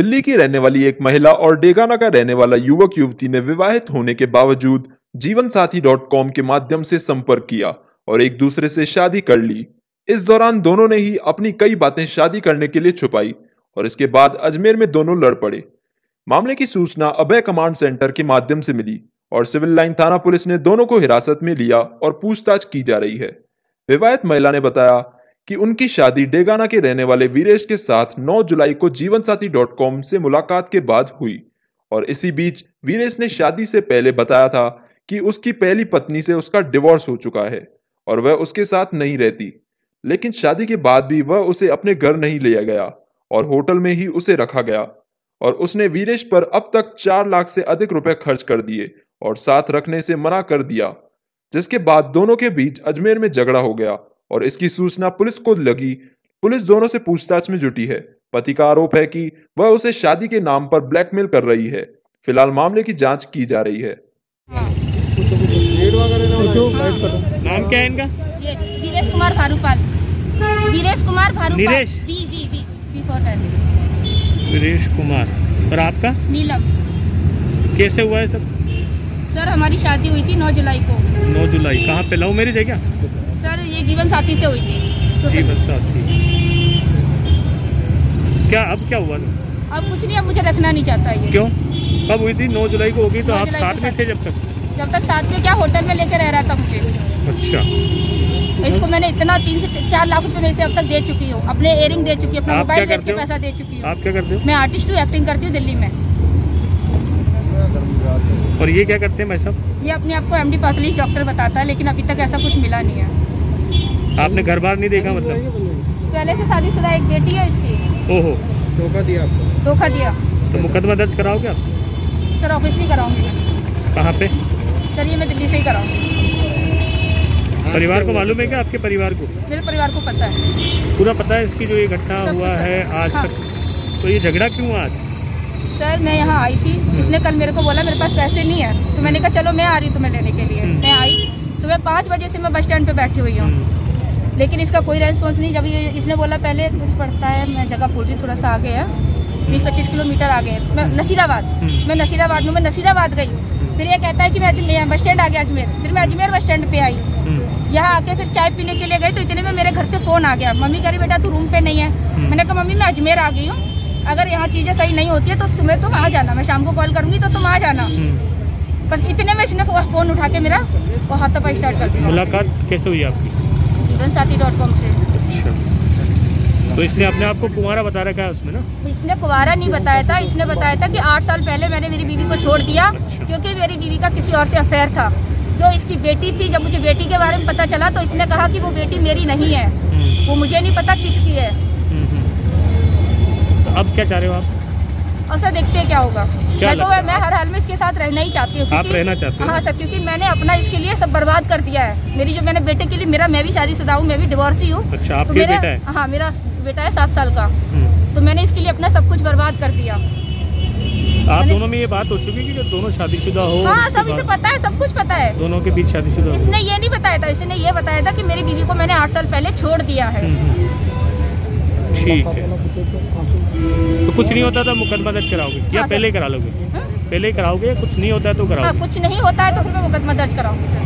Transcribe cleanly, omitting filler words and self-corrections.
दिल्ली की रहने वाली एक महिला और डेगाना का रहने वाला युवक युवती ने विवाहित होने के बावजूद जीवनसाथी.com के माध्यम से संपर्क किया और एक दूसरे से शादी कर ली। इस दौरान दोनों ने ही अपनी कई बातें शादी करने के लिए छुपाई और इसके बाद अजमेर में दोनों लड़ पड़े। मामले की सूचना अभय कमांड सेंटर के माध्यम से मिली और सिविल लाइन थाना पुलिस ने दोनों को हिरासत में लिया और पूछताछ की जा रही है। विवाहित महिला ने बताया कि उनकी शादी डेगाना के रहने वाले वीरेश के साथ 9 जुलाई को जीवनसाथी.com से मुलाकात के बाद हुई और इसी बीच वीरेश ने शादी से पहले बताया था कि उसकी पहली पत्नी से उसका डिवोर्स हो चुका है और वह उसके साथ नहीं रहती, लेकिन शादी के बाद भी वह उसे अपने घर नहीं लिया गया और होटल में ही उसे रखा गया और उसने वीरेश पर अब तक 4 लाख से अधिक रुपए खर्च कर दिए और साथ रखने से मना कर दिया, जिसके बाद दोनों के बीच अजमेर में झगड़ा हो गया और इसकी सूचना पुलिस को लगी। पुलिस दोनों से पूछताछ में जुटी है। पति का आरोप है कि वह उसे शादी के नाम पर ब्लैकमेल कर रही है। फिलहाल मामले की जांच की जा रही है। नाम क्या है इनका? वीरेश कुमार फारूकपाल। वीरेश कुमार फारूकपाल। वीरेश कुमार। और आपका? नीलम। कैसे हुआ है सब? सर हमारी शादी हुई थी 9 जुलाई को। 9 जुलाई कहाँ पे? लव मैरिज है क्या? सर ये जीवन साथी से हुई थी। जीवन साथी क्या? अब क्या हुआ? अब कुछ नहीं, अब मुझे रखना नहीं चाहता है। क्यों? कब हुई थी? 9 जुलाई को होगी। तो आप साथ में थे? जब तक साथ में क्या, होटल में लेके रह रहा था मुझे। अच्छा। इसको मैंने इतना 3 से 4 लाख रुपए से अब तक दे चुकी हूँ, अपने इयरिंग दे चुकी हूँ, अपना मोबाइल बेच के पैसा दे चुकी हूँ। आप क्या करते हो? मैं आर्टिस्ट हूँ, एक्टिंग करती हूँ दिल्ली में। और ये क्या करते हैं? मैं सब ये अपने आप को एमडी पैथोलॉजिस्ट डॉक्टर बताता है, लेकिन अभी तक ऐसा कुछ मिला नहीं है। आपने घर बार नहीं देखा? मतलब पहले से शादीशुदा एक बेटी है इसकी। ओहो, धोखा दिया आपको? धोखा दिया। तो मुकदमा दर्ज कराओगे आप? सर ऑफिशियली कराऊंगी। कहाँ पे? सर ये मैं दिल्ली से ही कराऊंगी। परिवार को मालूम है क्या? आपके परिवार को? मेरे परिवार को पता है, पूरा पता है इसकी जो ये घटना हुआ है आज तक। तो ये झगड़ा क्यों हुआ आज? सर मैं यहाँ आई थी, इसने कल मेरे को बोला मेरे पास पैसे नहीं है, तो मैंने कहा चलो मैं आ रही हूँ तुम्हें लेने के लिए। मैं आई सुबह 5 बजे से, मैं बस स्टैंड पे बैठी हुई हूँ, लेकिन इसका कोई रेस्पॉन्स नहीं। जब इसने बोला पहले कुछ पड़ता है, मैं जगह भूल रही, थोड़ा सा आगे है, 20-25 किलोमीटर आगे है। मैं नसीराबाद गई, फिर ये कहता है कि मैं बस स्टैंड आ गया अजमेर। फिर मैं अजमेर बस स्टैंड पे आई, यहाँ आके फिर चाय पीने के लिए गई, तो इतने में मेरे घर से फ़ोन आ गया। मम्मी कह रही बेटा तू रूम पे नहीं है। मैंने कहा मम्मी मैं अजमेर आ गई हूँ, अगर यहाँ चीजें सही नहीं होती है तो तुम आ जाना, मैं शाम को कॉल करूंगी तो तुम आ जाना। बस इतने में इसने फोन उठा के मेरा और हाथापाई स्टार्ट कर दिया। मुलाकात कैसे हुई आपकी? जीवनसाथी.com से। अच्छा। तो इसने अपने आप को कुंवारा बता रखा है उसमें ना? इसने कुंवारा नहीं बताया था, इसने बताया था कि 8 साल पहले मैंने मेरी बीवी को छोड़ दिया। अच्छा। क्योंकि मेरी बीवी का किसी और से अफेयर था। जो इसकी बेटी थी, जब मुझे बेटी के बारे में पता चला तो इसने कहा कि वो बेटी मेरी नहीं है, वो मुझे नहीं पता किसकी है। अब क्या चाह रहे हो आप? और सर देखते हैं क्या होगा। मैं हर हाल में इसके साथ रहना ही चाहती हूँ। आप रहना चाहते हो? हाँ सर, क्योंकि मैंने अपना इसके लिए सब बर्बाद कर दिया है। मेरी जो मैंने बेटे के लिए, मैं भी शादीशुदा हूँ, मैं भी डिवोर्स ही हूँ। अच्छा, तो मेरा बेटा है? हाँ मेरा बेटा है 7 साल का। तो मैंने इसके लिए अपना सब कुछ बर्बाद कर दिया। आप दोनों में ये बात हो चुकी है कि दोनों शादीशुदा हो? हाँ सब इसे पता है, सब कुछ पता है, दोनों के बीच शादीशुदा। इसने ये नहीं बताया था, इसने ये बताया था कि मेरी बीवी को मैंने 8 साल पहले छोड़ दिया है। ठीक है, तो कुछ नहीं होता था मुकदमा दर्ज कराओगे या पहले ही करा लोगे? पहले ही कराओगे, कुछ नहीं होता है तो कराओगे? कुछ नहीं होता है तो फिर मैं मुकदमा दर्ज कराऊंगी सर।